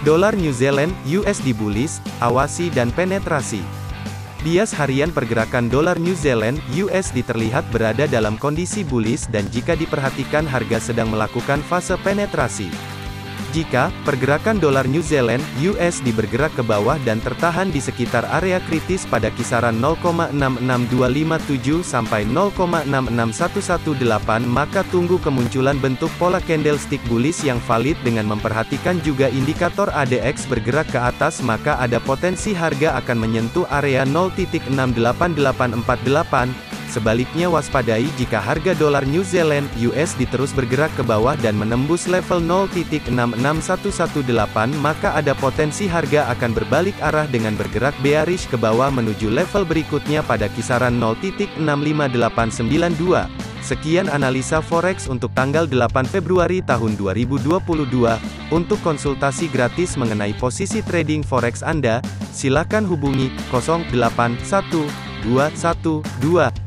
Dolar New Zealand, USD bullish, awasi dan penetrasi. Bias harian pergerakan dolar New Zealand, USD terlihat berada dalam kondisi bullish dan jika diperhatikan harga sedang melakukan fase penetrasi. Jika pergerakan dolar New Zealand USD bergerak ke bawah dan tertahan di sekitar area kritis pada kisaran 0,66257 sampai 0,66118 maka tunggu kemunculan bentuk pola candlestick bullish yang valid dengan memperhatikan juga indikator ADX bergerak ke atas maka ada potensi harga akan menyentuh area 0,68848. Sebaliknya waspadai jika harga dolar New Zealand USD terus bergerak ke bawah dan menembus level 0,66118 maka ada potensi harga akan berbalik arah dengan bergerak bearish ke bawah menuju level berikutnya pada kisaran 0,65892. Sekian analisa forex untuk tanggal 8 Februari tahun 2022. Untuk konsultasi gratis mengenai posisi trading forex Anda, silakan hubungi 081212983101.